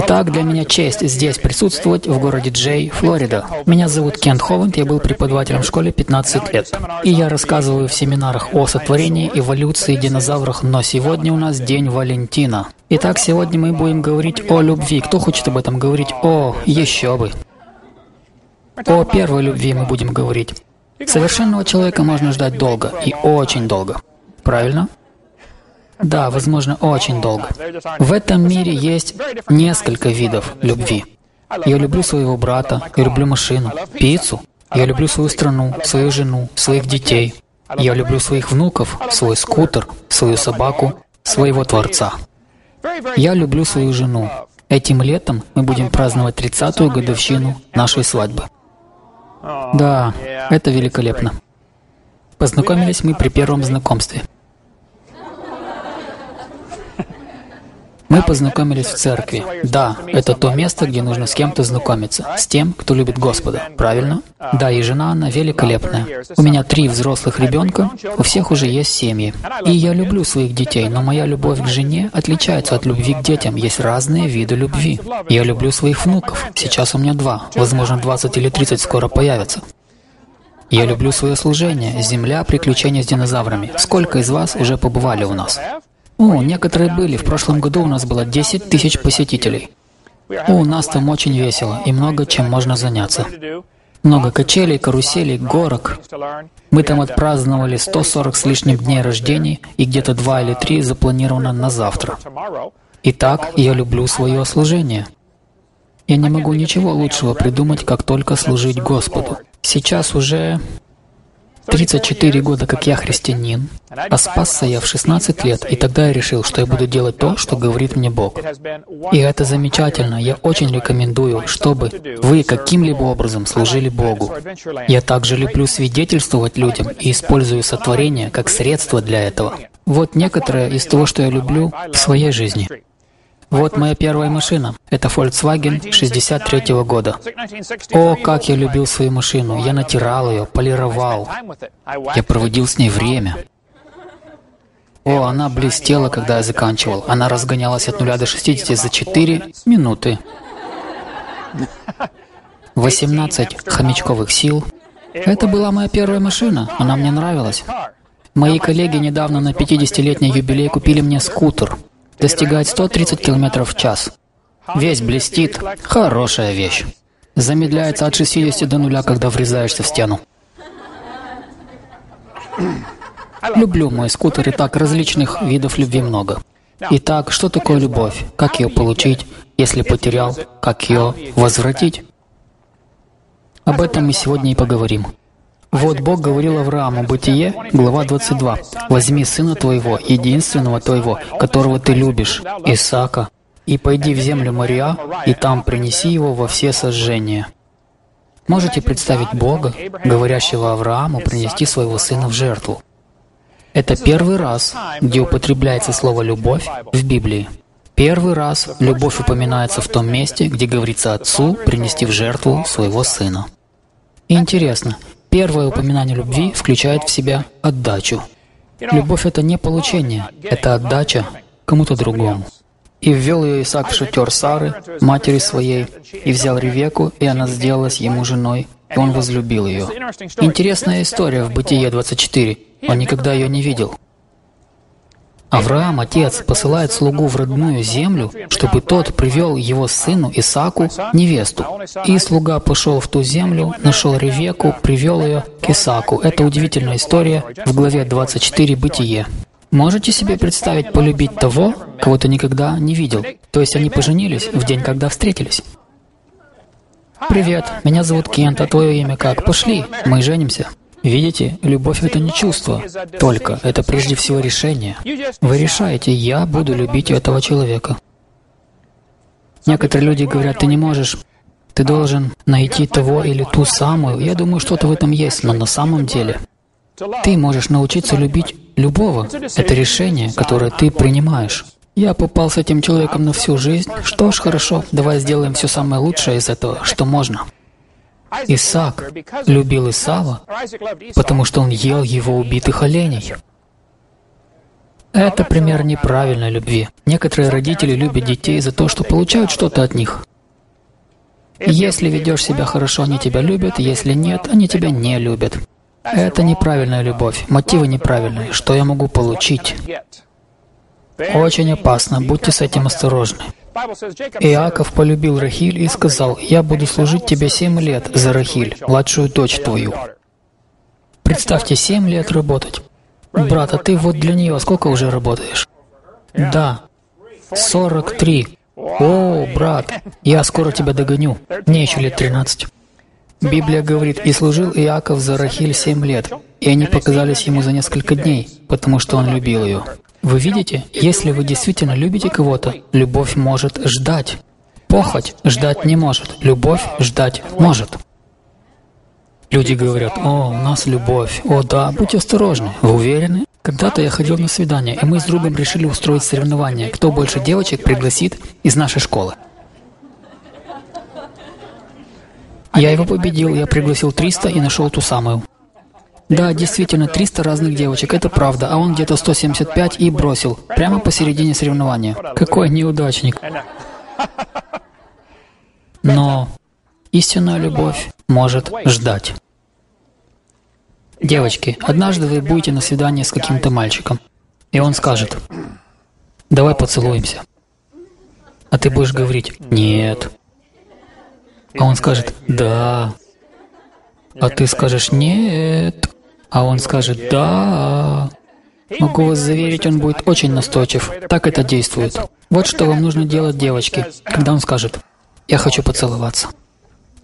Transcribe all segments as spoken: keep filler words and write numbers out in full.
Итак, для меня честь здесь присутствовать, в городе Джей, Флорида. Меня зовут Кент Ховинд, я был преподавателем в школе пятнадцать лет. И я рассказываю в семинарах о сотворении, эволюции, динозаврах, но сегодня у нас День Валентина. Итак, сегодня мы будем говорить о любви. Кто хочет об этом говорить? О, еще бы! О первой любви мы будем говорить. Совершенного человека можно ждать долго, и очень долго. Правильно? Да, возможно, очень долго. В этом мире есть несколько видов любви. Я люблю своего брата, я люблю машину, пиццу. Я люблю свою страну, свою жену, своих детей. Я люблю своих внуков, свой скутер, свою собаку, своего Творца. Я люблю свою жену. Этим летом мы будем праздновать тридцатую годовщину нашей свадьбы. Да, это великолепно. Познакомились мы при первом знакомстве. Мы познакомились в церкви. Да, это то место, где нужно с кем-то знакомиться. С тем, кто любит Господа. Правильно? Да, и жена, она великолепная. У меня три взрослых ребенка, у всех уже есть семьи. И я люблю своих детей, но моя любовь к жене отличается от любви к детям. Есть разные виды любви. Я люблю своих внуков. Сейчас у меня два. Возможно, двадцать или тридцать скоро появятся. Я люблю свое служение. Земля, приключения с динозаврами. Сколько из вас уже побывали у нас? О, некоторые были. В прошлом году у нас было десять тысяч посетителей. О, у нас там очень весело и много чем можно заняться. Много качелей, каруселей, горок. Мы там отпраздновали сто сорок с лишним дней рождения и где-то два или три запланировано на завтра. Итак, я люблю свое служение. Я не могу ничего лучшего придумать, как только служить Господу. Сейчас уже тридцать четыре года, как я христианин, а спасся я в шестнадцать лет, и тогда я решил, что я буду делать то, что говорит мне Бог. И это замечательно. Я очень рекомендую, чтобы вы каким-либо образом служили Богу. Я также люблю свидетельствовать людям и использую сотворение как средство для этого. Вот некоторое из того, что я люблю в своей жизни. Вот моя первая машина. Это Volkswagen шестьдесят третьего года. О, как я любил свою машину. Я натирал ее, полировал. Я проводил с ней время. О, она блестела, когда я заканчивал. Она разгонялась от нуля до шестидесяти за четыре минуты. восемнадцать хомячковых сил. Это была моя первая машина. Она мне нравилась. Мои коллеги недавно на пятидесятилетний юбилей купили мне скутер. Достигает сто тридцать километров в час. Весь блестит. Хорошая вещь. Замедляется от шестидесяти до нуля, когда врезаешься в стену. Люблю мой скутер, и так различных видов любви много. Итак, что такое любовь? Как ее получить? Если потерял, как ее возвратить? Об этом мы сегодня и поговорим. Вот Бог говорил Аврааму, Бытие, глава двадцать два. «Возьми сына твоего, единственного твоего, которого ты любишь, Исаака, и пойди в землю Мориа, и там принеси его во все сожжения». Можете представить Бога, говорящего Аврааму принести своего сына в жертву? Это первый раз, где употребляется слово «любовь» в Библии. Первый раз любовь упоминается в том месте, где говорится отцу принести в жертву своего сына. Интересно. Первое упоминание любви включает в себя отдачу. Любовь — это не получение, это отдача кому-то другому. «И ввел ее Исаак в шатер Сары, матери своей, и взял Ревеку, и она сделалась ему женой, и он возлюбил ее». Интересная история в Бытие двадцать четыре. Он никогда ее не видел. Авраам, отец, посылает слугу в родную землю, чтобы тот привел его сыну Исааку невесту. И слуга пошел в ту землю, нашел Ревеку, привел ее к Исааку. Это удивительная история в главе двадцать четыре Бытие. Можете себе представить полюбить того, кого ты никогда не видел? То есть они поженились в день, когда встретились. «Привет, меня зовут Кент, а твое имя как? Пошли, мы женимся». Видите, любовь — это не чувство, только это прежде всего решение. Вы решаете, я буду любить этого человека. Некоторые люди говорят, ты не можешь, ты должен найти того или ту самую. Я думаю, что-то в этом есть, но на самом деле ты можешь научиться любить любого. Это решение, которое ты принимаешь. Я попал с этим человеком на всю жизнь. Что ж, хорошо, давай сделаем все самое лучшее из этого, что можно. Исаак любил Исава, потому что он ел его убитых оленей. Это пример неправильной любви. Некоторые родители любят детей за то, что получают что-то от них. Если ведешь себя хорошо, они тебя любят, если нет, они тебя не любят. Это неправильная любовь, мотивы неправильные. Что я могу получить? Очень опасно, будьте с этим осторожны. Иаков полюбил Рахиль и сказал: «Я буду служить тебе семь лет за Рахиль, младшую дочь твою». Представьте, семь лет работать. Брат, а ты вот для нее сколько уже работаешь? Да, сорок три. О, брат, я скоро тебя догоню. Мне еще лет тринадцать. Библия говорит: «И служил Иаков за Рахиль семь лет, и они показались ему за несколько дней, потому что он любил ее». Вы видите, если вы действительно любите кого-то, любовь может ждать. Похоть ждать не может, любовь ждать может. Люди говорят: «О, у нас любовь, о да, будьте осторожны». Вы уверены? Когда-то я ходил на свидание, и мы с другом решили устроить соревнование, кто больше девочек пригласит из нашей школы. Я его победил, я пригласил триста и нашел ту самую. Да, действительно, триста разных девочек, это правда, а он где-то сто семьдесят пять и бросил, прямо посередине соревнования. Какой неудачник. Но истинная любовь может ждать. Девочки, однажды вы будете на свидании с каким-то мальчиком, и он скажет: «Давай поцелуемся». А ты будешь говорить: «Нет». А он скажет: «Да». А ты скажешь: «Нет». А он скажет: «Да». Могу вас заверить, он будет очень настойчив. Так это действует. Вот что вам нужно делать, девочки, когда он скажет: «Я хочу поцеловаться».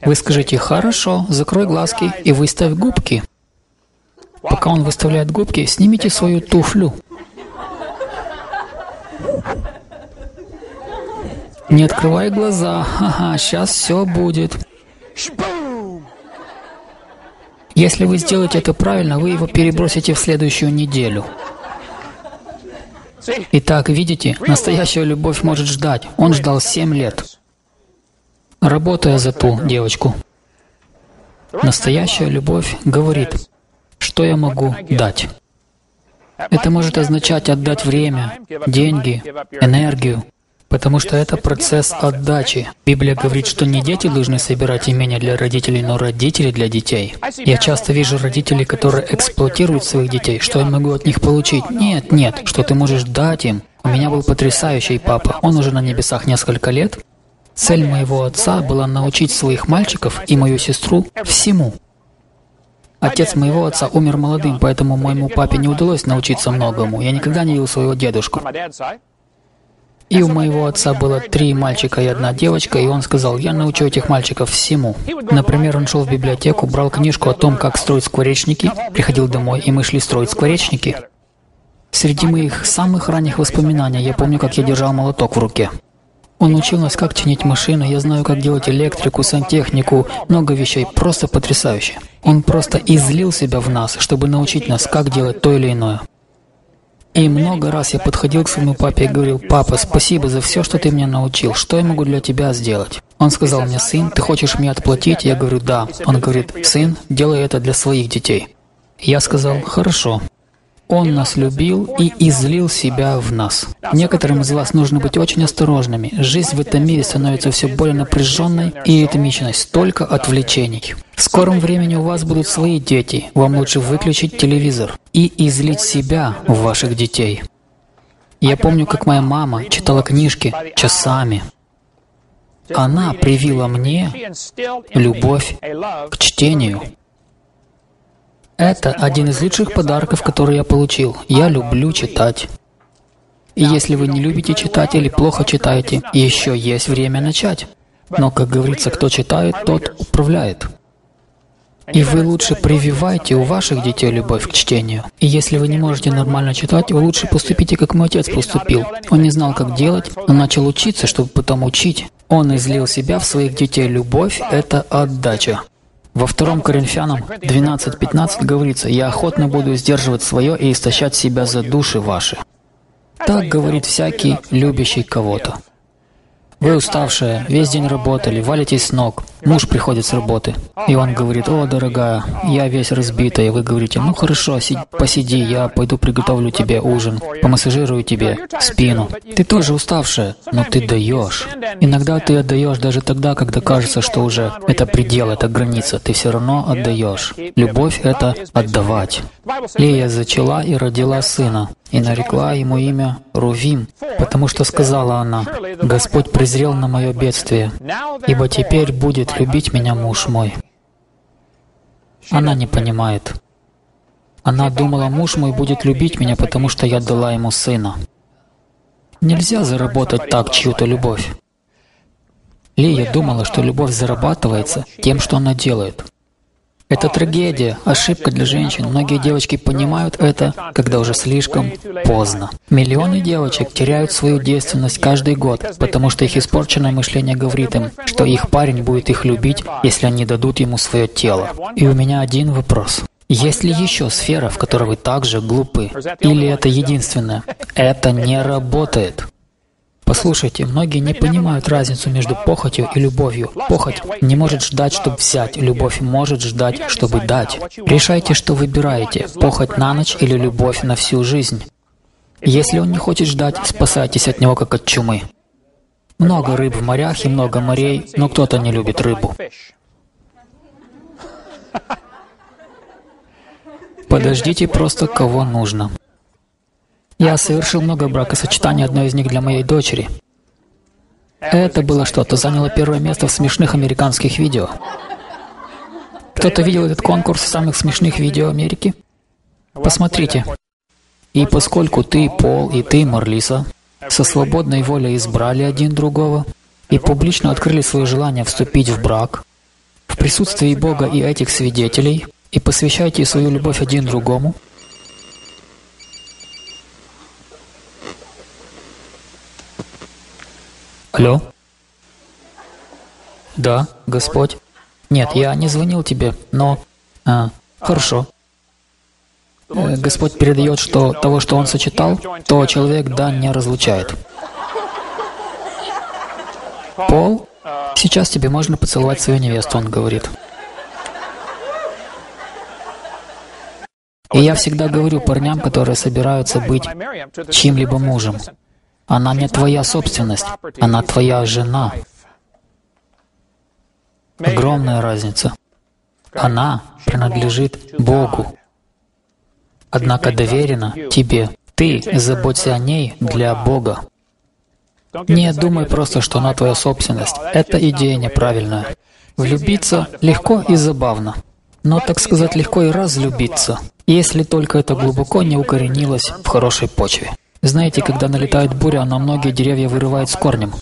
Вы скажите: «Хорошо, закрой глазки и выставь губки». Пока он выставляет губки, снимите свою туфлю. Не открывай глаза. Ага, сейчас все будет. Если вы сделаете это правильно, вы его перебросите в следующую неделю. Итак, видите, настоящая любовь может ждать. Он ждал семь лет, работая за ту девочку. Настоящая любовь говорит: «Что я могу дать?» Это может означать отдать время, деньги, энергию, потому что это процесс отдачи. Библия говорит, что не дети должны собирать имения для родителей, но родители для детей. Я часто вижу родителей, которые эксплуатируют своих детей. Что я могу от них получить? Нет, нет, что ты можешь дать им. У меня был потрясающий папа. Он уже на небесах несколько лет. Цель моего отца была научить своих мальчиков и мою сестру всему. Отец моего отца умер молодым, поэтому моему папе не удалось научиться многому. Я никогда не видел своего дедушку. И у моего отца было три мальчика и одна девочка, и он сказал: «Я научу этих мальчиков всему». Например, он шел в библиотеку, брал книжку о том, как строить скворечники, приходил домой, и мы шли строить скворечники. Среди моих самых ранних воспоминаний я помню, как я держал молоток в руке. Он учил нас, как чинить машины, я знаю, как делать электрику, сантехнику, много вещей, просто потрясающе. Он просто излил себя в нас, чтобы научить нас, как делать то или иное. И много раз я подходил к своему папе и говорил: «Папа, спасибо за все, что ты меня научил. Что я могу для тебя сделать?» Он сказал мне: «Сын, ты хочешь мне отплатить?» Я говорю: «Да». Он говорит: «Сын, делай это для своих детей». Я сказал: «Хорошо». Он нас любил и излил себя в нас. Некоторым из вас нужно быть очень осторожными. Жизнь в этом мире становится все более напряженной и ритмичной, столько отвлечений. В скором времени у вас будут свои дети. Вам лучше выключить телевизор и излить себя в ваших детей. Я помню, как моя мама читала книжки часами. Она привила мне любовь к чтению. Это один из лучших подарков, который я получил. Я люблю читать. И если вы не любите читать или плохо читаете, еще есть время начать. Но, как говорится, кто читает, тот управляет. И вы лучше прививайте у ваших детей любовь к чтению. И если вы не можете нормально читать, вы лучше поступите, как мой отец поступил. Он не знал, как делать, он начал учиться, чтобы потом учить. Он излил себя в своих детей. Любовь – это отдача. Во втором Коринфянам двенадцать пятнадцать говорится: «Я охотно буду сдерживать свое и истощать себя за души ваши». Так говорит всякий, любящий кого-то. Вы уставшие, весь день работали, валитесь с ног. Муж приходит с работы. И он говорит: о, дорогая, я весь разбитый. И вы говорите: ну хорошо, посиди, я пойду приготовлю тебе ужин, помассажирую тебе спину. Ты тоже уставшая, но ты даешь. Иногда ты отдаешь даже тогда, когда кажется, что уже это предел, это граница. Ты все равно отдаешь. Любовь — это отдавать. Лея зачала и родила сына, и нарекла ему имя Рувим, потому что сказала она: «Господь презрел на мое бедствие, ибо теперь будет любить меня муж мой». Она не понимает. Она думала: муж мой будет любить меня, потому что я дала ему сына. Нельзя заработать так чью-то любовь. Лия думала, что любовь зарабатывается тем, что она делает. Это трагедия, ошибка для женщин. Многие девочки понимают это, когда уже слишком поздно. Миллионы девочек теряют свою девственность каждый год, потому что их испорченное мышление говорит им, что их парень будет их любить, если они дадут ему свое тело. И у меня один вопрос. Есть ли еще сфера, в которой вы также глупы? Или это единственное? Это не работает. Послушайте, многие не понимают разницу между похотью и любовью. Похоть не может ждать, чтобы взять. Любовь может ждать, чтобы дать. Решайте, что выбираете. Похоть на ночь или любовь на всю жизнь. Если он не хочет ждать, спасайтесь от него, как от чумы. Много рыб в морях и много морей, но кто-то не любит рыбу. Подождите просто, кого нужно. Я совершил много бракосочетаний, одно из них для моей дочери. Это было что-то, заняло первое место в смешных американских видео. Кто-то видел этот конкурс самых смешных видео Америки? Посмотрите. И поскольку ты, Пол, и ты, Марлиса, со свободной волей избрали один другого и публично открыли свое желание вступить в брак, в присутствии Бога и этих свидетелей, и посвящайте свою любовь один другому, алло? Да, Господь. Нет, я не звонил тебе, но... А, хорошо. Э, Господь передает, что того, что Он сочетал, то человек, да, не разлучает. Пол, сейчас тебе можно поцеловать свою невесту, он говорит. И я всегда говорю парням, которые собираются быть чьим-либо мужем: она не твоя собственность, она твоя жена. Огромная разница. Она принадлежит Богу, однако доверена тебе. Ты заботься о ней для Бога. Не думай просто, что она твоя собственность. Эта идея неправильная. Влюбиться легко и забавно, но, так сказать, легко и разлюбиться, если только это глубоко не укоренилось в хорошей почве. Знаете, когда налетает буря, она многие деревья вырывает с корнем.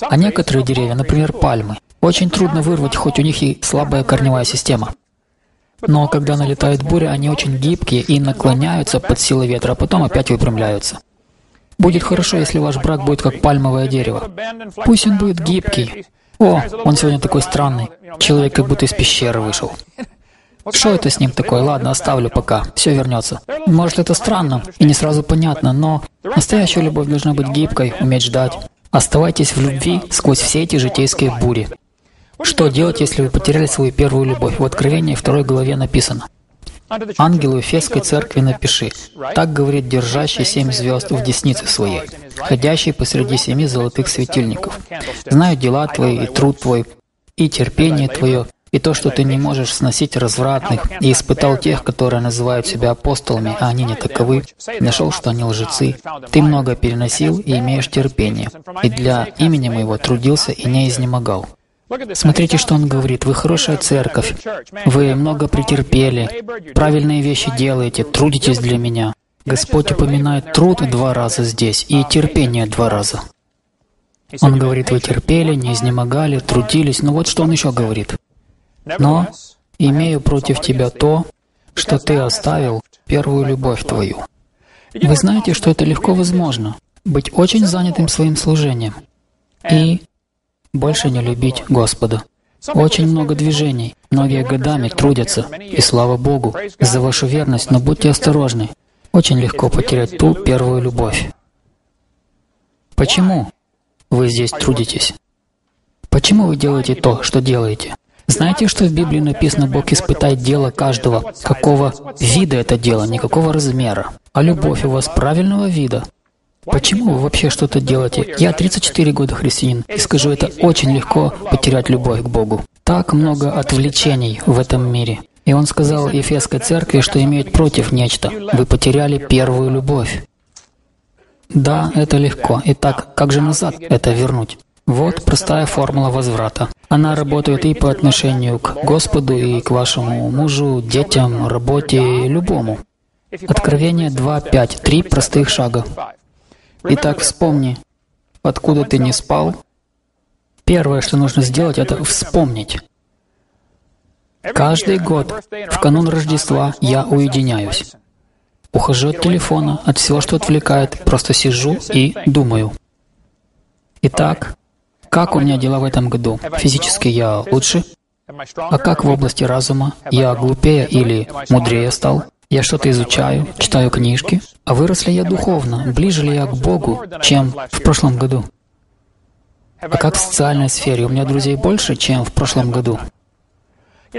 А некоторые деревья, например, пальмы, очень трудно вырвать, хоть у них и слабая корневая система. Но когда налетает буря, они очень гибкие и наклоняются под силой ветра, а потом опять выпрямляются. Будет хорошо, если ваш брак будет как пальмовое дерево. Пусть он будет гибкий. О, он сегодня такой странный. Человек как будто из пещеры вышел. Что это с ним такое? Ладно, оставлю пока. Все вернется. Может, это странно и не сразу понятно, но настоящая любовь должна быть гибкой, уметь ждать. Оставайтесь в любви сквозь все эти житейские бури. Что делать, если вы потеряли свою первую любовь? В Откровении второй главе написано: «Ангелу Эфесской церкви напиши, так говорит держащий семь звезд в деснице своей, ходящий посреди семи золотых светильников. Знаю дела твои и труд твой, и терпение твое, и то, что ты не можешь сносить развратных, и испытал тех, которые называют себя апостолами, а они не таковы, нашел, что они лжецы. Ты много переносил и имеешь терпение, и для имени моего трудился и не изнемогал». Смотрите, что он говорит. Вы хорошая церковь, вы много претерпели, правильные вещи делаете, трудитесь для меня. Господь упоминает труд два раза здесь и терпение два раза. Он говорит: вы терпели, не изнемогали, трудились. Но вот что он еще говорит: «Но имею против тебя то, что ты оставил первую любовь твою». Вы знаете, что это легко возможно, быть очень занятым своим служением и больше не любить Господа. Очень много движений, многие годами трудятся, и слава Богу за вашу верность, но будьте осторожны. Очень легко потерять ту первую любовь. Почему? вы здесь трудитесь? Почему вы делаете то, что делаете? Знаете, что в Библии написано, Бог испытает дело каждого, какого вида это дело, никакого размера. А любовь у вас правильного вида? Почему вы вообще что-то делаете? Я тридцать четыре года христианин, и скажу, это очень легко потерять любовь к Богу. Так много отвлечений в этом мире. И он сказал Ефесской церкви, что имеет против нечто. Вы потеряли первую любовь. Да, это легко. Итак, как же назад это вернуть? Вот простая формула возврата. Она работает и по отношению к Господу, и к вашему мужу, детям, работе, любому. Откровение два пять. Три простых шага. Итак, вспомни, откуда ты не спал. Первое, что нужно сделать, это вспомнить. Каждый год, в канун Рождества, я уединяюсь. Ухожу от телефона, от всего, что отвлекает, просто сижу и думаю. Итак, как у меня дела в этом году? Физически я лучше? А как в области разума? Я глупее или мудрее стал? Я что-то изучаю, читаю книжки? А вырос ли я духовно? Ближе ли я к Богу, чем в прошлом году? А как в социальной сфере? У меня друзей больше, чем в прошлом году?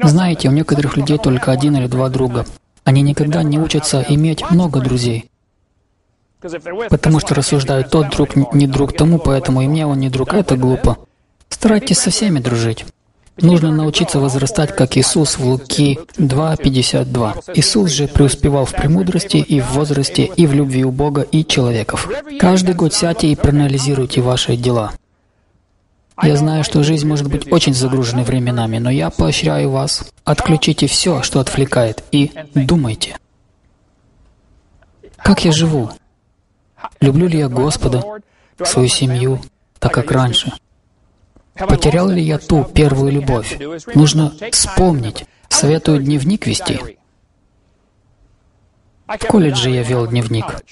Знаете, у некоторых людей только один или два друга. Они никогда не учатся иметь много друзей. Потому что рассуждают, тот друг не друг тому, поэтому и мне он не друг. Это глупо. Старайтесь со всеми дружить. Нужно научиться возрастать, как Иисус в Луки два пятьдесят два. Иисус же преуспевал в премудрости и в возрасте, и в любви у Бога, и человеков. Каждый год сядьте и проанализируйте ваши дела. Я знаю, что жизнь может быть очень загружена временами, но я поощряю вас. Отключите все, что отвлекает, и думайте. Как я живу? Люблю ли я Господа, свою семью, так как раньше? Потерял ли я ту первую любовь? Нужно вспомнить. Советую дневник вести. В колледже я вел дневник.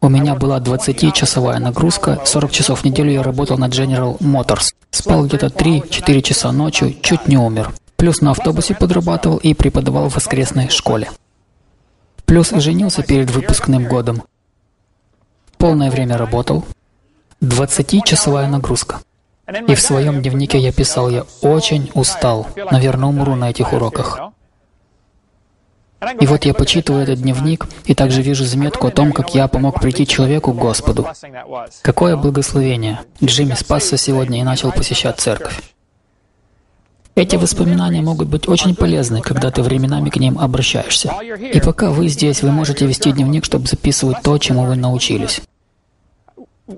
У меня была двадцатичасовая нагрузка, сорок часов в неделю я работал на General Motors. Спал где-то три-четыре часа ночью, чуть не умер. Плюс на автобусе подрабатывал и преподавал в воскресной школе. Плюс женился перед выпускным годом. Полное время работал. двадцатичасовая нагрузка. И в своем дневнике я писал, я очень устал. Наверное, умру на этих уроках. И вот я почитываю этот дневник и также вижу заметку о том, как я помог прийти человеку к Господу. Какое благословение! Джимми спасся сегодня и начал посещать церковь. Эти воспоминания могут быть очень полезны, когда ты временами к ним обращаешься. И пока вы здесь, вы можете вести дневник, чтобы записывать то, чему вы научились.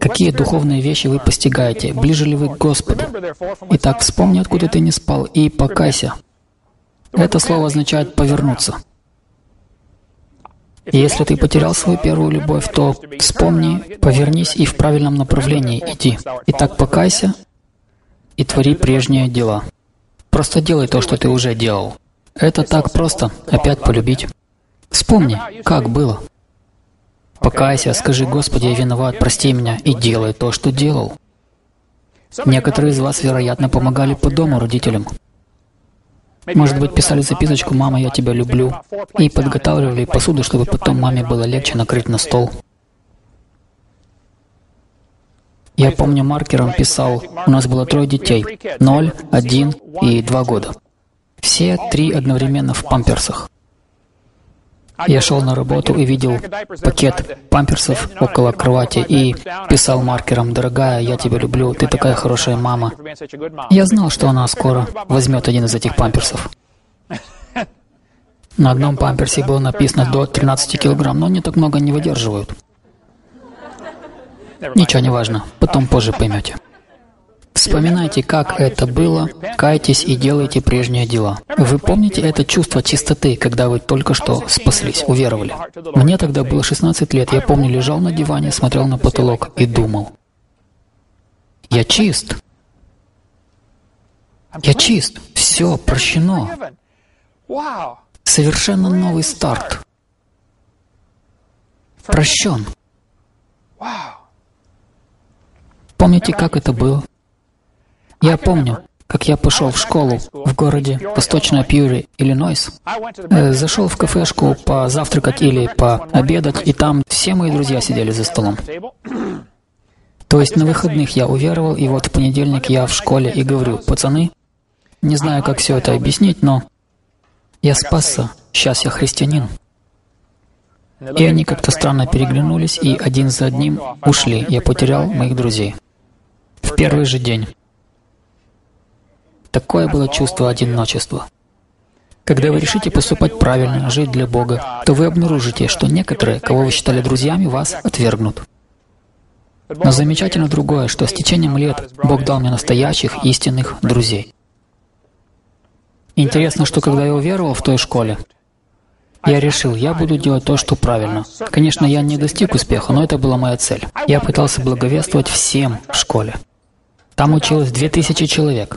Какие духовные вещи вы постигаете? Ближе ли вы к Господу? Итак, вспомни, откуда ты не спал, и покайся. Это слово означает «повернуться». Если ты потерял свою первую любовь, то вспомни, повернись и в правильном направлении иди. Итак, покайся и твори прежние дела. Просто делай то, что ты уже делал. Это так просто, опять полюбить. Вспомни, как было. Покайся, скажи, Господи, я виноват, прости меня, и делай то, что делал. Некоторые из вас, вероятно, помогали по дому родителям. Может быть, писали записочку «Мама, я тебя люблю» и подготавливали посуду, чтобы потом маме было легче накрыть на стол. Я помню, маркером писал, у нас было трое детей, ноль, один и два года. Все три одновременно в памперсах. Я шел на работу и видел пакет памперсов около кровати и писал маркером «Дорогая, я тебя люблю, ты такая хорошая мама». Я знал, что она скоро возьмет один из этих памперсов. На одном памперсе было написано «до тринадцати килограмм», но они так много не выдерживают. Ничего не важно, потом позже поймете. Вспоминайте, как это было, кайтесь и делайте прежние дела. Вы помните это чувство чистоты, когда вы только что спаслись, уверовали? Мне тогда было шестнадцать лет, я помню, лежал на диване, смотрел на потолок и думал. Я чист. Я чист. Все прощено. Совершенно новый старт. Прощен. Помните, как это было? Я помню, как я пошел в школу в городе Восточная Пьюри, Иллинойс. Э, зашел в кафешку позавтракать или пообедать, и там все мои друзья сидели за столом. То есть на выходных я уверовал, и вот в понедельник я в школе и говорю: пацаны, не знаю, как все это объяснить, но я спасся, сейчас я христианин. И они как-то странно переглянулись, и один за одним ушли. Я потерял моих друзей. В первый же день. Такое было чувство одиночества. Когда вы решите поступать правильно, жить для Бога, то вы обнаружите, что некоторые, кого вы считали друзьями, вас отвергнут. Но замечательно другое, что с течением лет Бог дал мне настоящих, истинных друзей. Интересно, что когда я уверовал в той школе, я решил, я буду делать то, что правильно. Конечно, я не достиг успеха, но это была моя цель. Я пытался благовествовать всем в школе. Там училось две тысячи человек.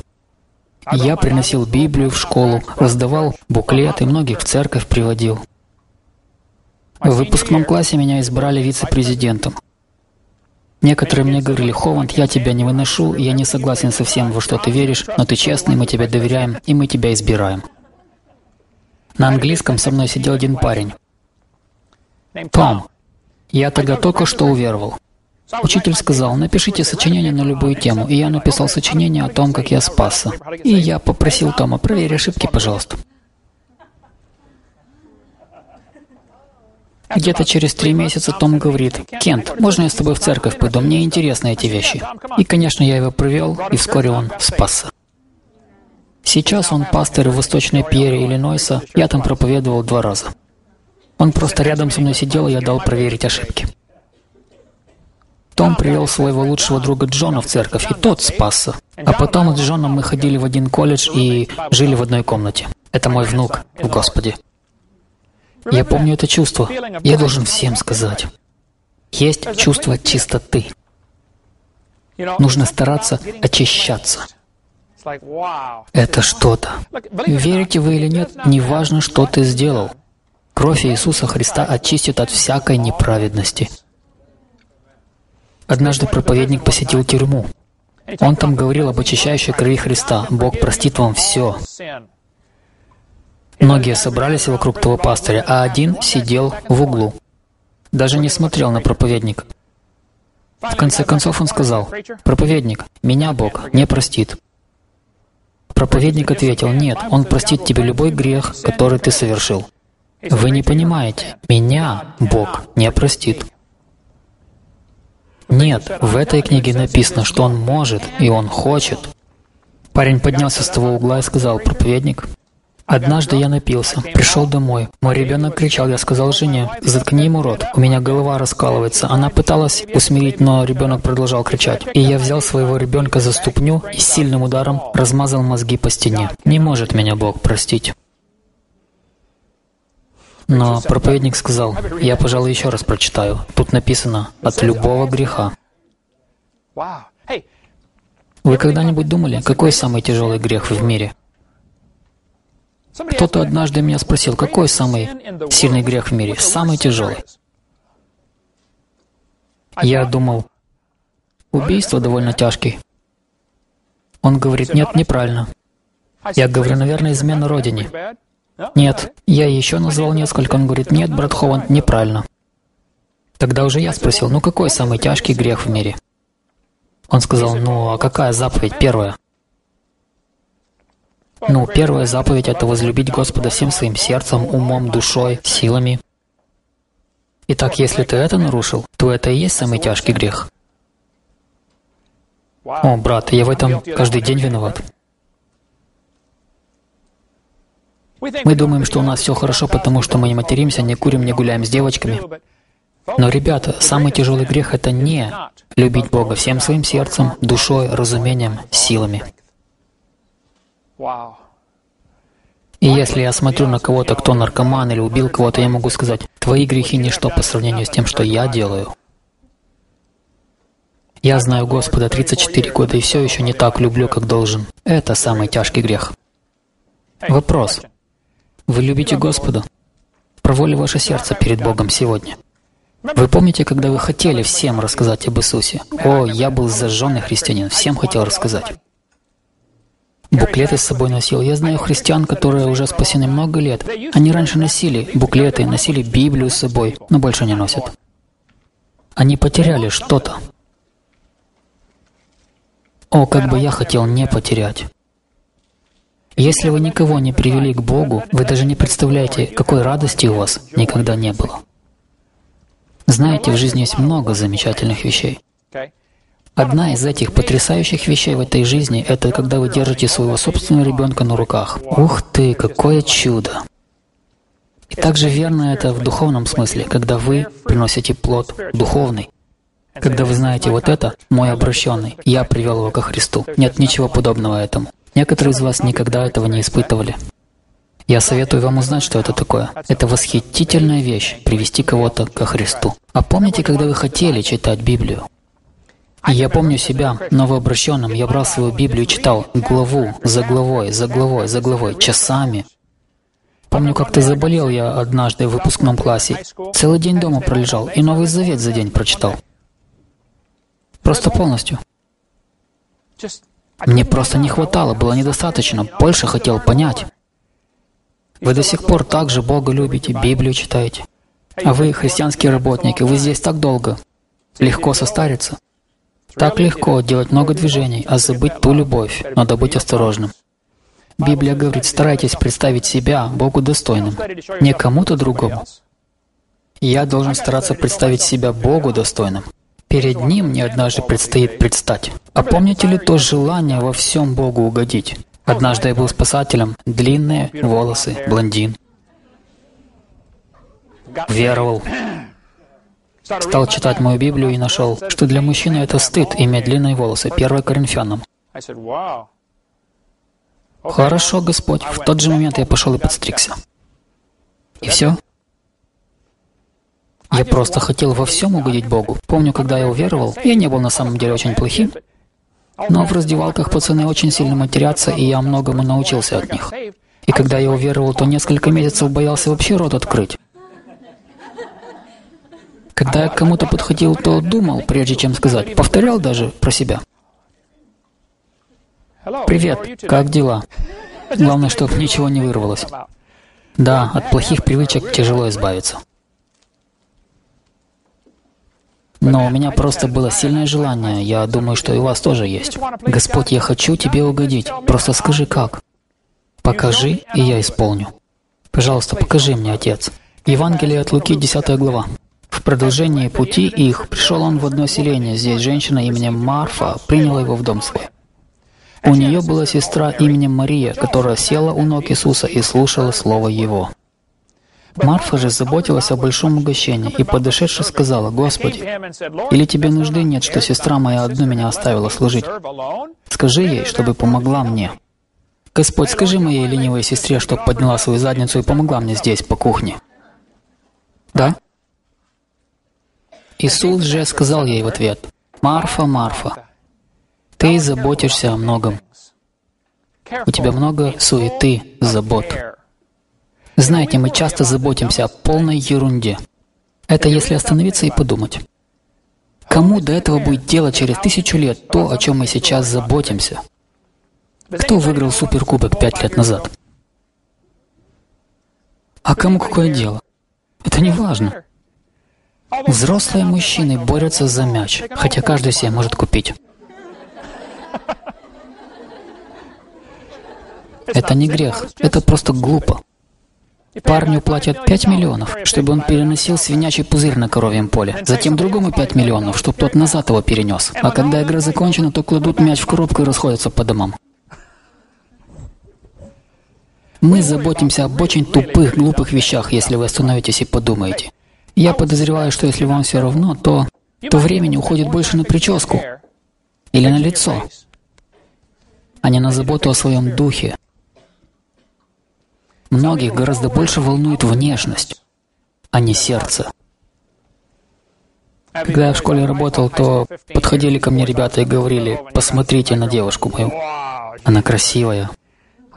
Я приносил Библию в школу, раздавал буклеты, многих в церковь приводил. В выпускном классе меня избрали вице-президентом. Некоторые мне говорили: Хованд, я тебя не выношу, я не согласен со всем, во что ты веришь, но ты честный, мы тебе доверяем, и мы тебя избираем. На английском со мной сидел один парень. Том, я тогда только что уверовал. Учитель сказал: напишите сочинение на любую тему, и я написал сочинение о том, как я спасся. И я попросил Тома: проверь ошибки, пожалуйста. Где-то через три месяца Том говорит: Кент, можно я с тобой в церковь пойду? Мне интересны эти вещи. И, конечно, я его привел, и вскоре он спасся. Сейчас он пастырь в Восточной Пьюри, Иллинойса. Я там проповедовал два раза. Он просто рядом со мной сидел, и я дал проверить ошибки. Том привел своего лучшего друга Джона в церковь, и тот спасся. А потом с Джоном мы ходили в один колледж и жили в одной комнате. Это мой внук в Господе. Я помню это чувство. Я должен всем сказать. Есть чувство чистоты. Нужно стараться очищаться. Это что-то. Верите вы или нет, неважно, что ты сделал. Кровь Иисуса Христа очистит от всякой неправедности. Однажды проповедник посетил тюрьму. Он там говорил об очищающей крови Христа. Бог простит вам все. Многие собрались вокруг того пастыря, а один сидел в углу. Даже не смотрел на проповедника. В конце концов он сказал: «Проповедник, меня Бог не простит». Проповедник ответил: «Нет, Он простит тебе любой грех, который ты совершил». Вы не понимаете, меня Бог не простит. Нет, в этой книге написано, что Он может и Он хочет. Парень поднялся с того угла и сказал: «Проповедник, однажды я напился, пришел домой. Мой ребенок кричал, я сказал жене: заткни ему рот, у меня голова раскалывается». Она пыталась усмирить, но ребенок продолжал кричать. И я взял своего ребенка за ступню и сильным ударом размазал мозги по стене. Не может меня Бог простить. Но проповедник сказал: я, пожалуй, еще раз прочитаю. Тут написано: от любого греха. Вы когда-нибудь думали, какой самый тяжелый грех в мире? Кто-то однажды меня спросил: какой самый сильный грех в мире, самый тяжелый? Я думал: убийство довольно тяжкий. Он говорит: нет, неправильно. Я говорю: наверное, измена родине. Нет. Я еще назвал несколько. Он говорит: нет, брат Хованд, неправильно. Тогда уже я спросил: ну какой самый тяжкий грех в мире? Он сказал: ну а какая заповедь первая? Ну, первая заповедь — это возлюбить Господа всем своим сердцем, умом, душой, силами. Итак, если ты это нарушил, то это и есть самый тяжкий грех. О, брат, я в этом каждый день виноват. Мы думаем, что у нас все хорошо, потому что мы не материмся, не курим, не гуляем с девочками. Но, ребята, самый тяжелый грех — это не любить Бога всем своим сердцем, душой, разумением, силами. И если я смотрю на кого-то, кто наркоман или убил кого-то, я могу сказать: твои грехи ничто по сравнению с тем, что я делаю. Я знаю Господа тридцать четыре года и все еще не так люблю, как должен. Это самый тяжкий грех. Вопрос. Вы любите Господа? Право ли ваше сердце перед Богом сегодня? Вы помните, когда вы хотели всем рассказать об Иисусе? О, я был зажженный христианин, всем хотел рассказать. Буклеты с собой носил. Я знаю христиан, которые уже спасены много лет. Они раньше носили буклеты, носили Библию с собой, но больше не носят. Они потеряли что-то. О, как бы я хотел не потерять. Если вы никого не привели к Богу, вы даже не представляете, какой радости у вас никогда не было. Знаете, в жизни есть много замечательных вещей. Одна из этих потрясающих вещей в этой жизни — это когда вы держите своего собственного ребенка на руках. Ух ты, какое чудо! И также верно это в духовном смысле, когда вы приносите плод духовный. Когда вы знаете, вот это мой обращенный, я привел его ко Христу. Нет ничего подобного этому. Некоторые из вас никогда этого не испытывали. Я советую вам узнать, что это такое. Это восхитительная вещь — привести кого-то ко Христу. А помните, когда вы хотели читать Библию? Я помню себя, новообращенным, я брал свою Библию и читал главу за главой, за главой, за главой, часами. Помню, как-то заболел я однажды в выпускном классе. Целый день дома пролежал и Новый Завет за день прочитал. Просто полностью. Мне просто не хватало, было недостаточно, больше хотел понять. Вы до сих пор также Бога любите, Библию читаете. А вы, христианские работники, вы здесь так долго. Легко состариться. Так легко делать много движений, а забыть ту любовь. Надо быть осторожным. Библия говорит, старайтесь представить себя Богу достойным, не кому-то другому. Я должен стараться представить себя Богу достойным. Перед Ним мне однажды предстоит предстать. А помните ли то желание во всем Богу угодить? Однажды я был спасателем, длинные волосы, блондин. Веровал. Стал читать мою Библию и нашел, что для мужчины это стыд иметь длинные волосы. первое Коринфянам. Хорошо, Господь. В тот же момент я пошел и подстригся. И все. Я просто хотел во всем угодить Богу. Помню, когда я уверовал, я не был на самом деле очень плохим, но в раздевалках пацаны очень сильно матерятся, и я многому научился от них. И когда я уверовал, то несколько месяцев боялся вообще рот открыть. Когда я к кому-то подходил, то думал, прежде чем сказать. Повторял даже про себя. «Привет, как дела?» Главное, чтобы ничего не вырвалось. Да, от плохих привычек тяжело избавиться. Но у меня просто было сильное желание. Я думаю, что и у вас тоже есть. «Господь, я хочу Тебе угодить. Просто скажи, как. Покажи, и я исполню. Пожалуйста, покажи мне, Отец». Евангелие от Луки, десятая глава. В продолжении пути их пришел он в одно селение. Здесь женщина именем Марфа приняла его в дом свой. У нее была сестра именем Мария, которая села у ног Иисуса и слушала слово Его. Марфа же заботилась о большом угощении и, подошедши, сказала: «Господи, или тебе нужды нет, что сестра моя одну меня оставила служить? Скажи ей, чтобы помогла мне». «Господь, скажи моей ленивой сестре, чтобы подняла свою задницу и помогла мне здесь, по кухне». Да? Иисус же сказал ей в ответ: «Марфа, Марфа, ты заботишься о многом. У тебя много суеты, забот». Знаете, мы часто заботимся о полной ерунде. Это если остановиться и подумать. Кому до этого будет дело через тысячу лет то, о чем мы сейчас заботимся? Кто выиграл суперкубок пять лет назад? А кому какое дело? Это не важно. Взрослые мужчины борются за мяч, хотя каждый себе может купить. Это не грех, это просто глупо. Парню платят пять миллионов, чтобы он переносил свинячий пузырь на коровьем поле. Затем другому пять миллионов, чтобы тот назад его перенес. А когда игра закончена, то кладут мяч в коробку и расходятся по домам. Мы заботимся об очень тупых, глупых вещах, если вы остановитесь и подумаете. Я подозреваю, что если вам все равно, то, то времени уходит больше на прическу или на лицо, а не на заботу о своем духе. Многих гораздо больше волнует внешность, а не сердце. Когда я в школе работал, то подходили ко мне ребята и говорили: «Посмотрите на девушку мою. Она красивая».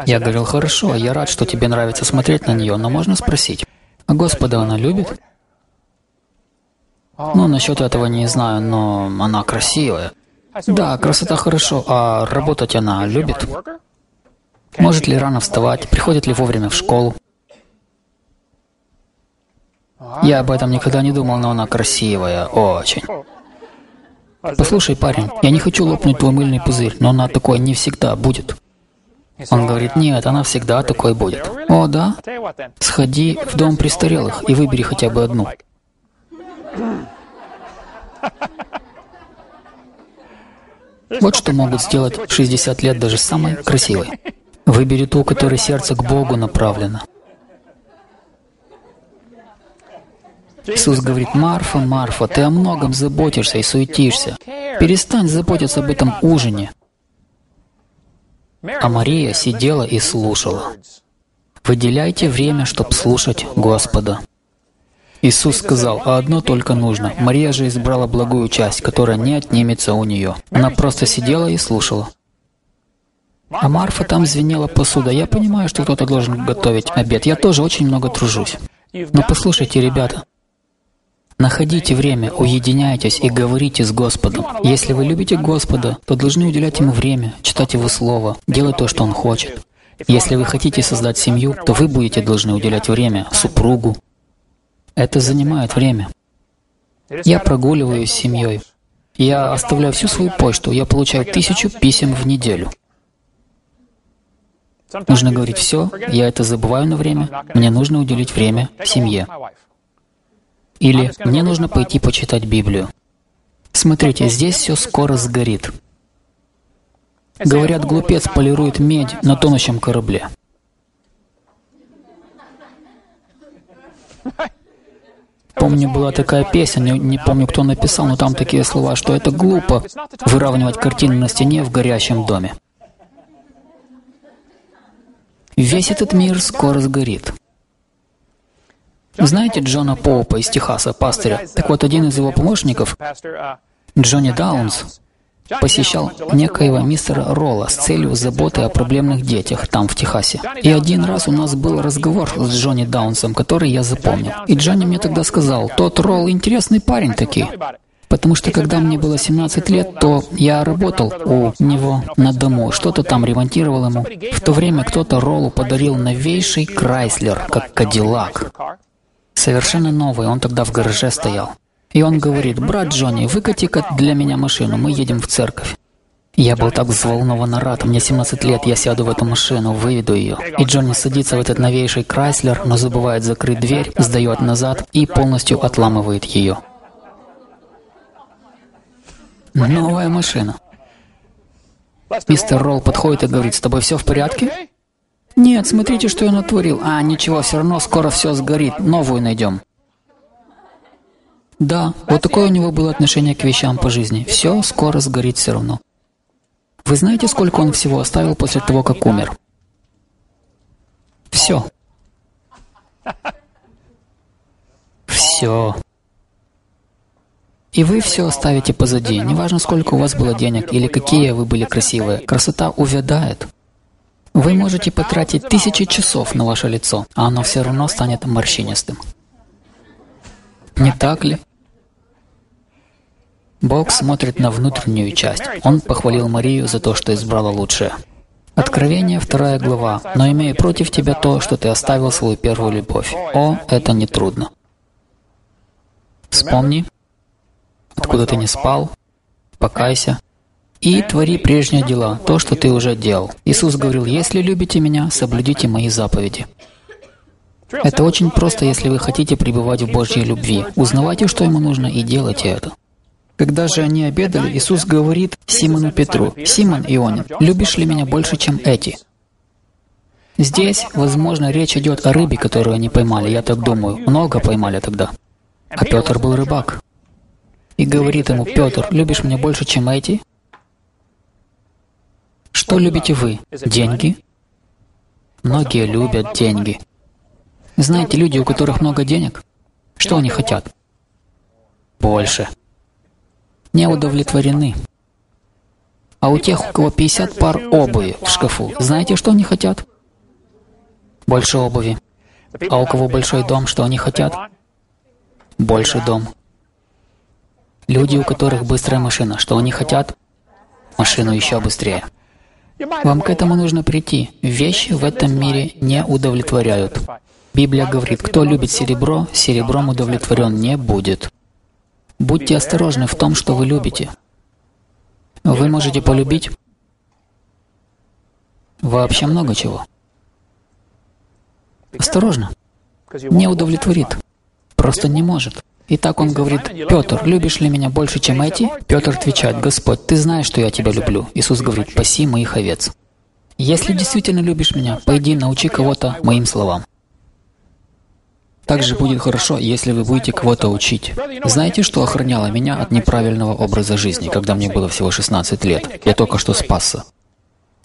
Я говорил: «Хорошо, я рад, что тебе нравится смотреть на нее, но можно спросить, а Господа она любит?» «Ну, насчет этого не знаю, но она красивая». «Да, красота хорошо, а работать она любит? Может ли рано вставать? Приходит ли вовремя в школу?» «Я об этом никогда не думал, но она красивая, очень». «Послушай, парень, я не хочу лопнуть твой мыльный пузырь, но она такой не всегда будет». Он говорит: «Нет, она всегда такой будет». «О, да? Сходи в дом престарелых и выбери хотя бы одну». Вот что могут сделать в шестьдесят лет даже самой красивой. Выбери ту, у которой сердце к Богу направлено. Иисус говорит: «Марфа, Марфа, ты о многом заботишься и суетишься. Перестань заботиться об этом ужине». А Мария сидела и слушала. Выделяйте время, чтобы слушать Господа. Иисус сказал: «А одно только нужно». Мария же избрала благую часть, которая не отнимется у нее. Она просто сидела и слушала. А Марфа там звенела посуда. Я понимаю, что кто-то должен готовить обед. Я тоже очень много тружусь. Но послушайте, ребята. Находите время, уединяйтесь и говорите с Господом. Если вы любите Господа, то должны уделять Ему время, читать Его Слово, делать то, что Он хочет. Если вы хотите создать семью, то вы будете должны уделять время супругу. Это занимает время. Я прогуливаюсь с семьей. Я оставляю всю свою почту. Я получаю тысячу писем в неделю. Нужно говорить: «Все, я это забываю на время. Мне нужно уделить время семье». Или «Мне нужно пойти почитать Библию». Смотрите, здесь все скоро сгорит. Говорят, глупец полирует медь на тонущем корабле. Помню, была такая песня, не, не помню, кто написал, но там такие слова, что это глупо выравнивать картины на стене в горящем доме. Весь этот мир скоро сгорит. Знаете Джона Поупа из Техаса, пастыря? Так вот, один из его помощников, Джонни Даунс, посещал некоего мистера Ролла с целью заботы о проблемных детях там, в Техасе. И один раз у нас был разговор с Джонни Даунсом, который я запомнил. И Джонни мне тогда сказал: «Тот Ролл интересный парень таки». Потому что когда мне было семнадцать лет, то я работал у него на дому, что-то там ремонтировал ему. В то время кто-то Роллу подарил новейший Крайслер, как Кадиллак. Совершенно новый, он тогда в гараже стоял. И он говорит: «Брат Джонни, выкати-ка для меня машину, мы едем в церковь». Я был так взволнован, рад, мне семнадцать лет, я сяду в эту машину, выведу ее. И Джонни садится в этот новейший Крайслер, но забывает закрыть дверь, сдает назад и полностью отламывает ее. Новая машина. Мистер Ролл подходит и говорит: «С тобой все в порядке?» «Нет, смотрите, что я натворил». «А, ничего, все равно скоро все сгорит, новую найдем». Да, вот такое у него было отношение к вещам по жизни. Все скоро сгорит все равно. Вы знаете, сколько он всего оставил после того, как умер? Все. Все. И вы все оставите позади. Неважно, сколько у вас было денег или какие вы были красивые. Красота увядает. Вы можете потратить тысячи часов на ваше лицо, а оно все равно станет морщинистым. Не так ли? Бог смотрит на внутреннюю часть. Он похвалил Марию за то, что избрала лучшее. Откровение, вторая глава. «Но имея против тебя то, что ты оставил свою первую любовь». О, это нетрудно. Вспомни, откуда ты не спал, покайся. И твори прежние дела, то, что ты уже делал. Иисус говорил: «Если любите Меня, соблюдите Мои заповеди». Это очень просто, если вы хотите пребывать в Божьей любви. Узнавайте, что Ему нужно, и делайте это. Когда же они обедали, Иисус говорит Симону Петру: «Симон Ионин, любишь ли Меня больше, чем эти?» Здесь, возможно, речь идет о рыбе, которую они поймали, я так думаю. Много поймали тогда. А Петр был рыбак. И говорит ему: «Петр, любишь Меня больше, чем эти?» Что любите вы? Деньги? Многие любят деньги. Знаете, люди, у которых много денег, что они хотят? Больше. Не удовлетворены. А у тех, у кого пятьдесят пар обуви в шкафу, знаете, что они хотят? Больше обуви. А у кого большой дом, что они хотят? Больше дом. Люди, у которых быстрая машина, что они хотят? Машину еще быстрее. Вам к этому нужно прийти. Вещи в этом мире не удовлетворяют. Библия говорит: кто любит серебро, серебром удовлетворен не будет. Будьте осторожны в том, что вы любите. Вы можете полюбить вообще много чего. Осторожно. Не удовлетворит. Просто не может. И так он говорит: «Петр, любишь ли меня больше, чем эти?» Петр отвечает: «Господь, ты знаешь, что я тебя люблю». Иисус говорит: «Паси моих овец». Если действительно любишь меня, пойди научи кого-то моим словам. Также будет хорошо, если вы будете кого-то учить. Знаете, что охраняло меня от неправильного образа жизни, когда мне было всего шестнадцать лет? Я только что спасся.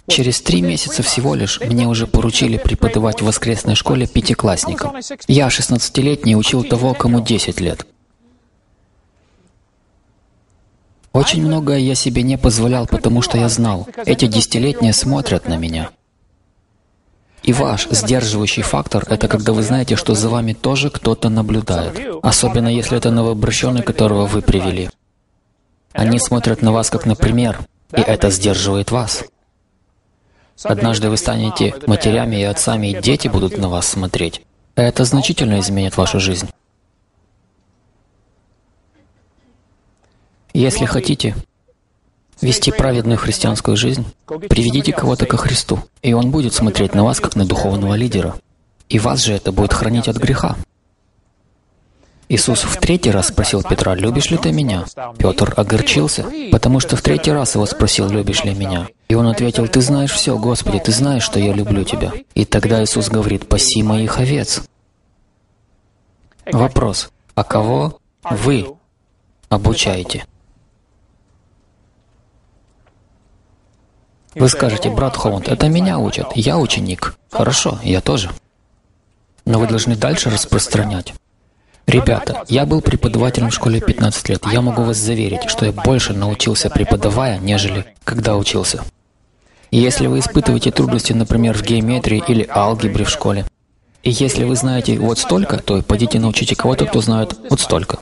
Через три месяца всего лишь мне уже поручили преподавать в воскресной школе пятиклассникам. Я, шестнадцатилетний, учил того, кому десять лет. Очень многое я себе не позволял, потому что я знал, эти десятилетние смотрят на меня. И ваш сдерживающий фактор — это когда вы знаете, что за вами тоже кто-то наблюдает. Особенно если это новообращенный, которого вы привели. Они смотрят на вас как на пример, и это сдерживает вас. Однажды вы станете матерями и отцами, и дети будут на вас смотреть. Это значительно изменит вашу жизнь. Если хотите вести праведную христианскую жизнь, приведите кого-то ко Христу, и он будет смотреть на вас как на духовного лидера. И вас же это будет хранить от греха. Иисус в третий раз спросил Петра: «Любишь ли ты меня?» Петр огорчился, потому что в третий раз его спросил: «Любишь ли меня?» И он ответил: «Ты знаешь все, Господи, ты знаешь, что я люблю тебя». И тогда Иисус говорит: «Паси моих овец». Вопрос: а кого вы обучаете? Вы скажете: «Брат Хованд, это меня учат, я ученик». Хорошо, я тоже. Но вы должны дальше распространять. Ребята, я был преподавателем в школе пятнадцать лет. Я могу вас заверить, что я больше научился преподавая, нежели когда учился. И если вы испытываете трудности, например, в геометрии или алгебре в школе, и если вы знаете вот столько, то пойдите научите кого-то, кто знает вот столько.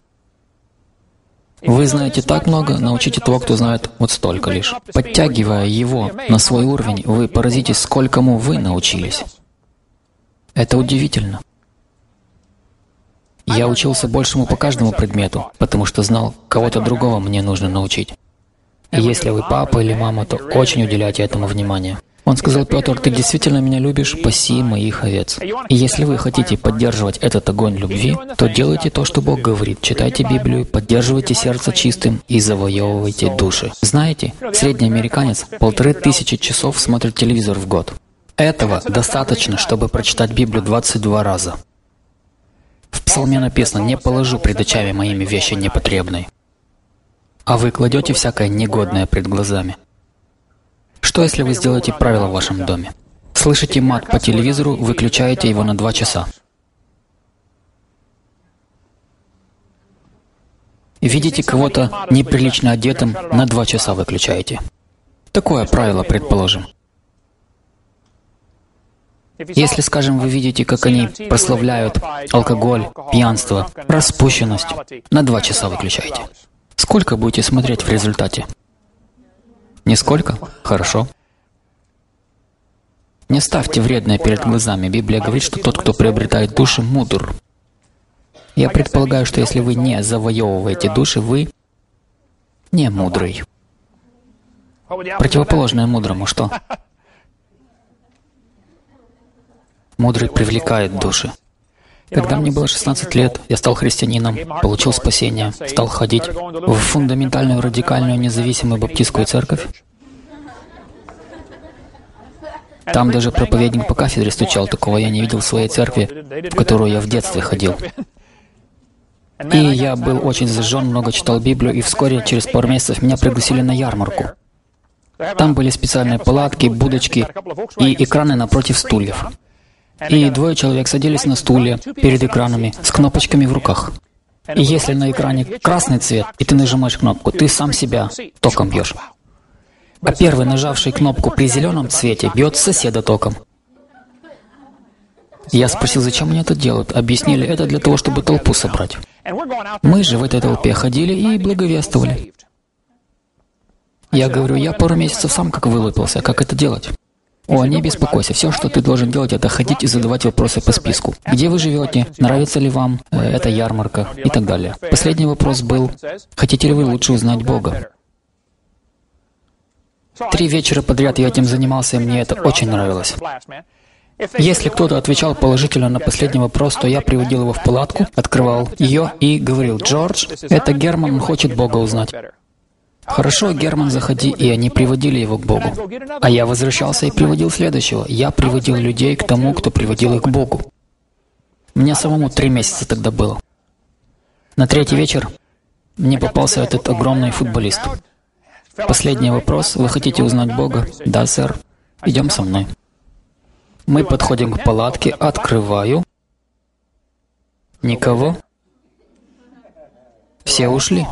Вы знаете так много, научите того, кто знает вот столько лишь. Подтягивая его на свой уровень, вы поразитесь, сколькому вы научились. Это удивительно. Я учился большему по каждому предмету, потому что знал, кого-то другого мне нужно научить. И если вы папа или мама, то очень уделяйте этому внимание. Он сказал: «Петр, ты действительно меня любишь? Паси моих овец». И если вы хотите поддерживать этот огонь любви, то делайте то, что Бог говорит. Читайте Библию, поддерживайте сердце чистым и завоевывайте души. Знаете, средний американец полторы тысячи часов смотрит телевизор в год. Этого достаточно, чтобы прочитать Библию двадцать два раза. В Псалме написано: «Не положу пред очами моими вещи непотребные». А вы кладете всякое негодное пред глазами. Что, если вы сделаете правило в вашем доме? Слышите мат по телевизору, выключаете его на два часа. Видите кого-то неприлично одетым, на два часа выключаете. Такое правило, предположим. Если, скажем, вы видите, как они прославляют алкоголь, пьянство, распущенность, на два часа выключаете. Сколько будете смотреть в результате? Нисколько? Хорошо. Не ставьте вредное перед глазами. Библия говорит, что тот, кто приобретает души, мудр. Я предполагаю, что если вы не завоевываете души, вы не мудрый. Противоположное мудрому что? Мудрый привлекает души. Когда мне было шестнадцать лет, я стал христианином, получил спасение, стал ходить в фундаментальную, радикальную, независимую баптистскую церковь. Там даже проповедник по кафедре стучал, такого я не видел в своей церкви, в которую я в детстве ходил. И я был очень зажжен, много читал Библию, и вскоре, через пару месяцев, меня пригласили на ярмарку. Там были специальные палатки, будочки и экраны напротив стульев. И двое человек садились на стулья перед экранами с кнопочками в руках. И если на экране красный цвет, и ты нажимаешь кнопку, ты сам себя током бьешь. А первый, нажавший кнопку при зеленом цвете, бьет соседа током. Я спросил, зачем они это делают. Объяснили, это для того, чтобы толпу собрать. Мы же в этой толпе ходили и благовествовали. Я говорю, я пару месяцев сам как вылупился, как это делать? О, не беспокойся, все, что ты должен делать, это ходить и задавать вопросы по списку. Где вы живете, нравится ли вам эта ярмарка и так далее. Последний вопрос был, хотите ли вы лучше узнать Бога? Три вечера подряд я этим занимался, и мне это очень нравилось. Если кто-то отвечал положительно на последний вопрос, то я приводил его в палатку, открывал ее и говорил: «Джордж, это Герман, он хочет Бога узнать». «Хорошо, Герман, заходи», и они приводили его к Богу. А я возвращался и приводил следующего. Я приводил людей к тому, кто приводил их к Богу. Мне самому три месяца тогда было. На третий вечер мне попался этот огромный футболист. Последний вопрос: «Вы хотите узнать Бога?» «Да, сэр». «Идем со мной». Мы подходим к палатке, открываю. Никого. Все ушли.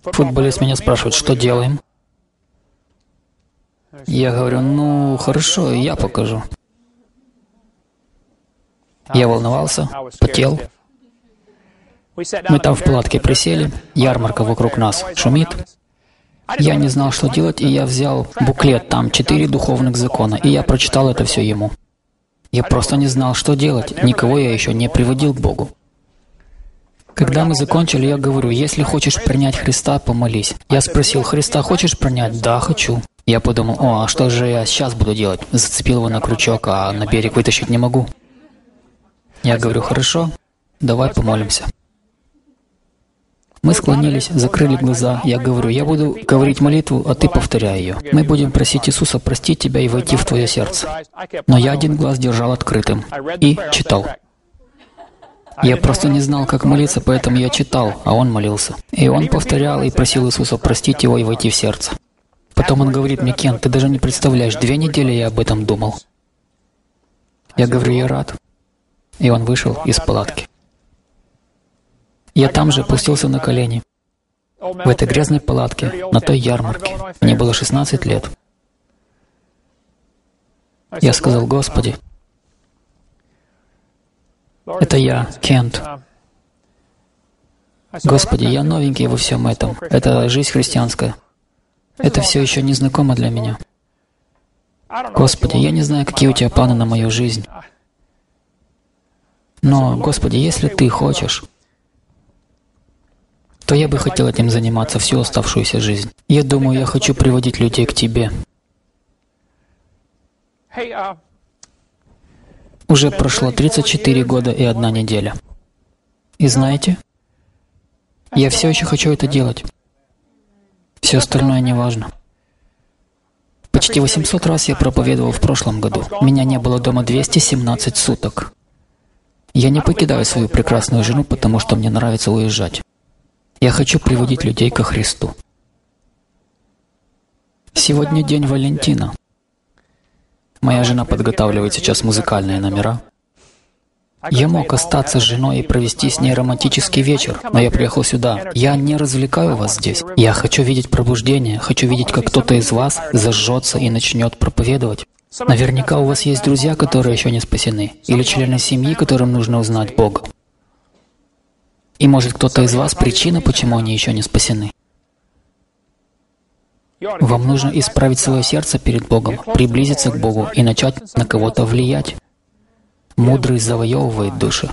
Футболист меня спрашивает: «Что делаем?» Я говорю: «Ну, хорошо, я покажу». Я волновался, потел. Мы там в палатке присели, ярмарка вокруг нас шумит. Я не знал, что делать, и я взял буклет, там четыре духовных закона, и я прочитал это все ему. Я просто не знал, что делать, никого я еще не приводил к Богу. Когда мы закончили, я говорю: «Если хочешь принять Христа, помолись». Я спросил: «Христа хочешь принять?» «Да, хочу». Я подумал: «О, а что же я сейчас буду делать?» Зацепил его на крючок, а на берег вытащить не могу. Я говорю: «Хорошо, давай помолимся». Мы склонились, закрыли глаза. Я говорю: «Я буду говорить молитву, а ты повторяй ее. Мы будем просить Иисуса простить тебя и войти в твое сердце». Но я один глаз держал открытым и читал. Я просто не знал, как молиться, поэтому я читал, а он молился. И он повторял и просил Иисуса простить его и войти в сердце. Потом он говорит мне: «Кент, ты даже не представляешь, две недели я об этом думал». Я говорю: «Я рад». И он вышел из палатки. Я там же опустился на колени. В этой грязной палатке, на той ярмарке. Мне было шестнадцать лет. Я сказал: «Господи, это я, Кент. Господи, я новенький во всем этом. Это жизнь христианская. Это все еще незнакомо для меня. Господи, я не знаю, какие у тебя планы на мою жизнь. Но, Господи, если Ты хочешь, то я бы хотел этим заниматься всю оставшуюся жизнь. Я думаю, я хочу приводить людей к Тебе». Уже прошло тридцать четыре года и одна неделя. И знаете, я все еще хочу это делать. Все остальное не важно. Почти восемьсот раз я проповедовал в прошлом году. Меня не было дома двести семнадцать суток. Я не покидаю свою прекрасную жену, потому что мне нравится уезжать. Я хочу приводить людей ко Христу. Сегодня день Валентина. Моя жена подготавливает сейчас музыкальные номера. Я мог остаться с женой и провести с ней романтический вечер, но я приехал сюда. Я не развлекаю вас здесь. Я хочу видеть пробуждение, хочу видеть, как кто-то из вас зажжется и начнет проповедовать. Наверняка у вас есть друзья, которые еще не спасены, или члены семьи, которым нужно узнать Бога. И может, кто-то из вас причина, почему они еще не спасены. Вам нужно исправить свое сердце перед Богом, приблизиться к Богу и начать на кого-то влиять. Мудрый завоевывает души.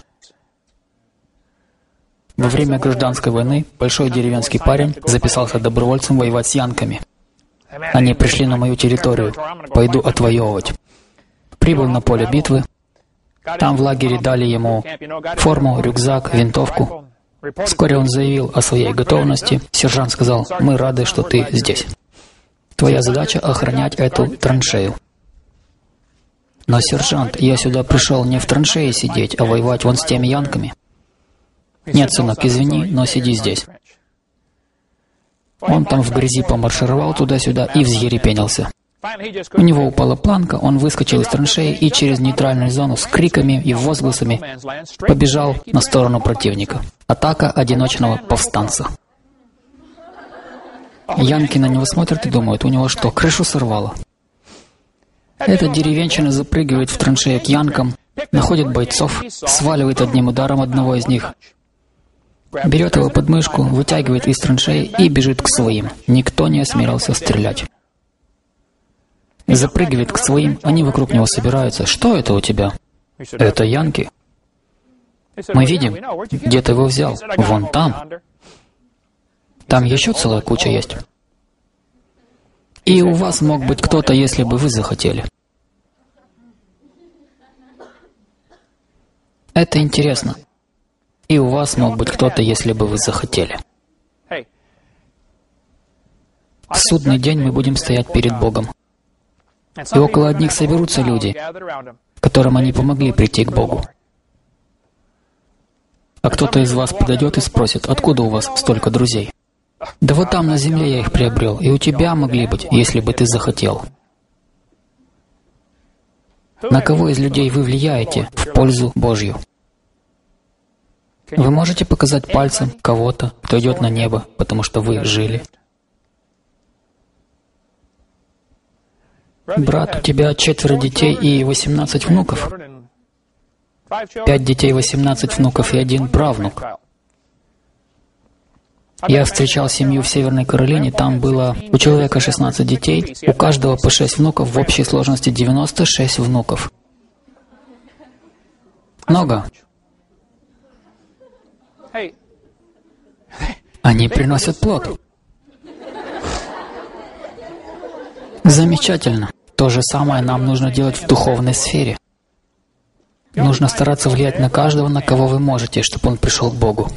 Во время гражданской войны большой деревенский парень записался добровольцем воевать с янками. Они пришли на мою территорию, пойду отвоевывать. Прибыл на поле битвы. Там в лагере дали ему форму, рюкзак, винтовку. Вскоре он заявил о своей готовности. Сержант сказал: «Мы рады, что ты здесь. Твоя задача — охранять эту траншею». «Но, сержант, я сюда пришел не в траншее сидеть, а воевать вон с теми янками». «Нет, сынок, извини, но сиди здесь». Он там в грязи помаршировал туда-сюда и взъерепенился. У него упала планка, он выскочил из траншеи и через нейтральную зону с криками и возгласами побежал на сторону противника. Атака одиночного повстанца. Янки на него смотрят и думают: у него что, крышу сорвало? Эта деревенщина запрыгивает в траншею к янкам, находит бойцов, сваливает одним ударом одного из них, берет его под мышку, вытягивает из траншеи и бежит к своим. Никто не осмелился стрелять. Запрыгивает к своим, они вокруг него собираются. «Что это у тебя?» «Это янки». «Мы видим, где ты его взял?» «Вон там». «Там еще целая куча есть». И у вас мог быть кто-то, если бы вы захотели. Это интересно. И у вас мог быть кто-то, если бы вы захотели. В судный день мы будем стоять перед Богом. И около одних соберутся люди, которым они помогли прийти к Богу. А кто-то из вас подойдет и спросит, откуда у вас столько друзей? Да вот там на земле я их приобрел, и у тебя могли быть, если бы ты захотел. На кого из людей вы влияете в пользу Божью? Вы можете показать пальцем кого-то, кто идет на небо, потому что вы жили? Брат, у тебя четверо детей и восемнадцать внуков. Пять детей, восемнадцать внуков и один правнук. Я встречал семью в Северной Каролине, там было у человека шестнадцать детей, у каждого по шесть внуков, в общей сложности девяносто шесть внуков. Много. Они приносят плод. Замечательно. То же самое нам нужно делать в духовной сфере. Нужно стараться влиять на каждого, на кого вы можете, чтобы он пришел к Богу.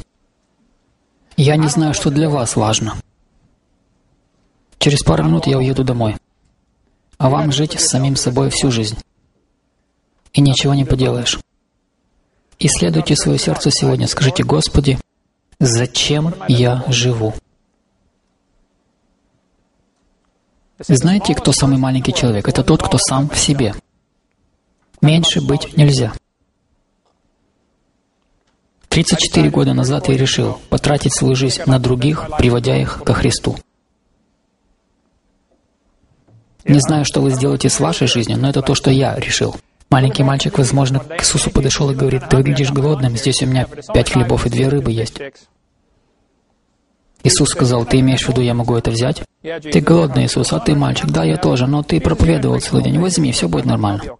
Я не знаю, что для вас важно. Через пару минут я уеду домой. А вам жить с самим собой всю жизнь. И ничего не поделаешь. Исследуйте свое сердце сегодня. Скажите, Господи, зачем я живу? Знаете, кто самый маленький человек? Это тот, кто сам в себе. Меньше быть нельзя. тридцать четыре года назад я решил потратить свою жизнь на других, приводя их ко Христу. Не знаю, что вы сделаете с вашей жизнью, но это то, что я решил. Маленький мальчик, возможно, к Иисусу подошел и говорит, «Ты выглядишь голодным, здесь у меня пять хлебов и две рыбы есть». Иисус сказал, «Ты имеешь в виду, я могу это взять?» «Ты голодный, Иисус, а ты мальчик, да, я тоже, но ты проповедовал целый день, возьми, все будет нормально».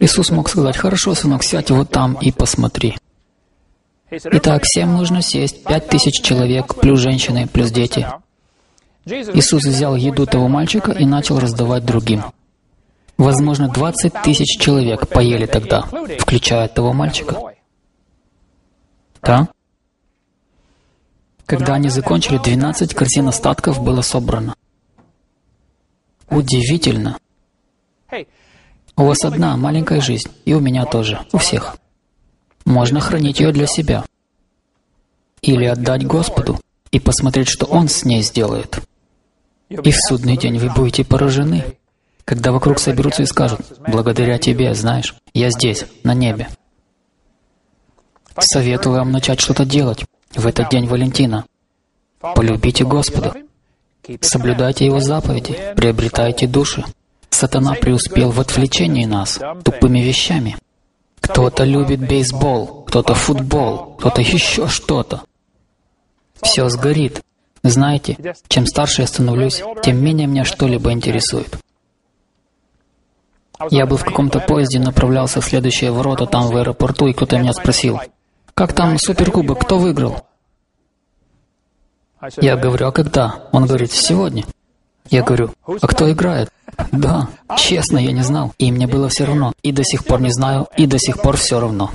Иисус мог сказать, «Хорошо, сынок, сядь вот там и посмотри». Итак, всем нужно сесть, пять тысяч человек, плюс женщины, плюс дети. Иисус взял еду того мальчика и начал раздавать другим. Возможно, двадцать тысяч человек поели тогда, включая того мальчика. Да? Когда они закончили, двенадцать корзин остатков было собрано. Удивительно. У вас одна маленькая жизнь, и у меня тоже, у всех. Можно хранить ее для себя. Или отдать Господу, и посмотреть, что Он с ней сделает. И в судный день вы будете поражены, когда вокруг соберутся и скажут, «Благодаря тебе, знаешь, я здесь, на небе». Советую вам начать что-то делать в этот день Валентина. Полюбите Господа, соблюдайте Его заповеди, приобретайте души. Сатана преуспел в отвлечении нас тупыми вещами. Кто-то любит бейсбол, кто-то футбол, кто-то еще что-то. Все сгорит. Знаете, чем старше я становлюсь, тем менее меня что-либо интересует. Я был в каком-то поезде, направлялся в следующие ворота там в аэропорту, и кто-то меня спросил, «Как там суперкубок? Кто выиграл?» Я говорю, «А когда?» Он говорит, «Сегодня». Я говорю, «А кто играет?» Да, честно, я не знал. И мне было все равно. И до сих пор не знаю, и до сих пор все равно.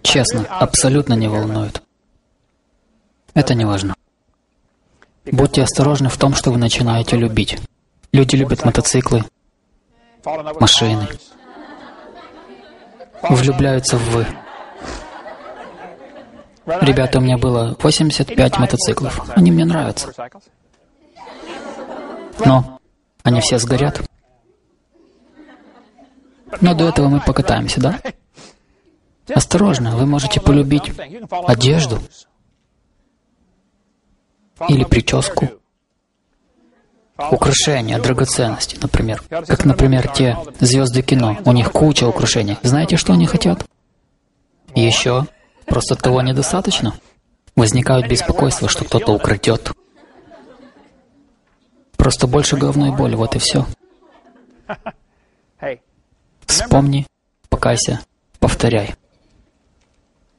Честно, абсолютно не волнует. Это не важно. Будьте осторожны в том, что вы начинаете любить. Люди любят мотоциклы, машины. Влюбляются в вы. Ребята, у меня было восемьдесят пять мотоциклов. Они мне нравятся. Но они все сгорят. Но до этого мы покатаемся, да? Осторожно, вы можете полюбить одежду или прическу, украшения, драгоценности, например. Как, например, те звезды кино. У них куча украшений. Знаете, что они хотят? Еще. Просто того недостаточно. Возникают беспокойства, что кто-то украдет. Просто больше головной боли, вот и все. Вспомни, покайся, повторяй.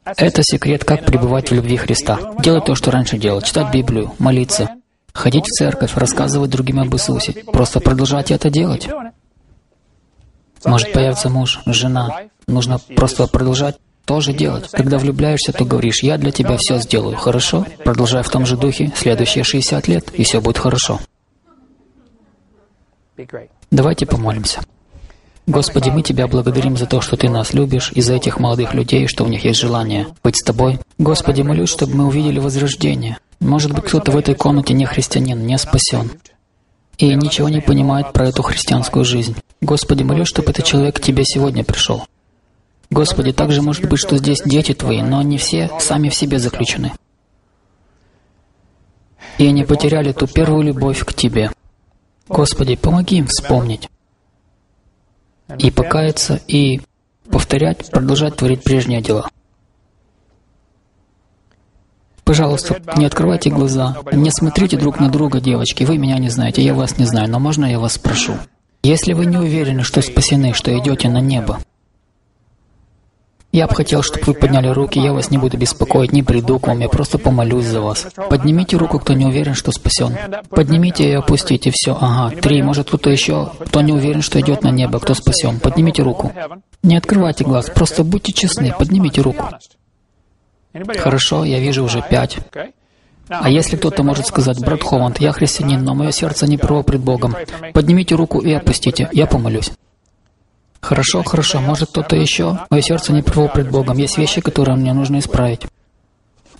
Это секрет, как пребывать в любви Христа. Делать то, что раньше делал. Читать Библию, молиться, ходить в церковь, рассказывать другим об Иисусе. Просто продолжайте это делать. Может появиться муж, жена. Нужно просто продолжать тоже делать. Когда влюбляешься, то говоришь, я для тебя все сделаю, хорошо? Продолжай в том же духе следующие шестьдесят лет, и все будет хорошо. Давайте помолимся. Господи, мы Тебя благодарим за то, что Ты нас любишь, и за этих молодых людей, что у них есть желание быть с Тобой. Господи, молюсь, чтобы мы увидели возрождение. Может быть, кто-то в этой комнате не христианин, не спасен, и ничего не понимает про эту христианскую жизнь. Господи, молюсь, чтобы этот человек к Тебе сегодня пришел. Господи, также может быть, что здесь дети Твои, но они все сами в себе заключены. И они потеряли ту первую любовь к Тебе. Господи, помоги им вспомнить и покаяться, и повторять, продолжать творить прежние дела. Пожалуйста, не открывайте глаза, не смотрите друг на друга, девочки, вы меня не знаете, я вас не знаю, но можно я вас спрошу? Если вы не уверены, что спасены, что идете на небо, я бы хотел, чтобы вы подняли руки, я вас не буду беспокоить, не приду к вам, я просто помолюсь за вас. Поднимите руку, кто не уверен, что спасен. Поднимите и опустите, все, ага, три, может кто-то еще, кто не уверен, что идет на небо, кто спасен. Поднимите руку. Не открывайте глаз, просто будьте честны, поднимите руку. Хорошо, я вижу уже пять. А если кто-то может сказать, брат Хованд, я христианин, но мое сердце не право пред Богом, поднимите руку и опустите, я помолюсь. Хорошо, хорошо, может кто-то еще? Мое сердце не право пред Богом. Есть вещи, которые мне нужно исправить.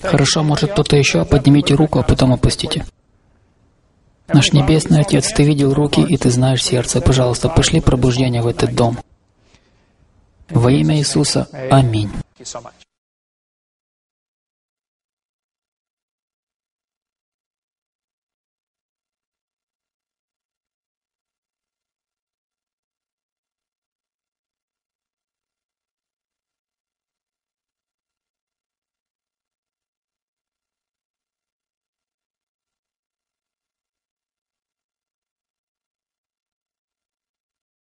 Хорошо, может кто-то еще? Поднимите руку, а потом опустите. Наш Небесный Отец, Ты видел руки, и Ты знаешь сердце. Пожалуйста, пошли пробуждение в этот дом. Во имя Иисуса. Аминь.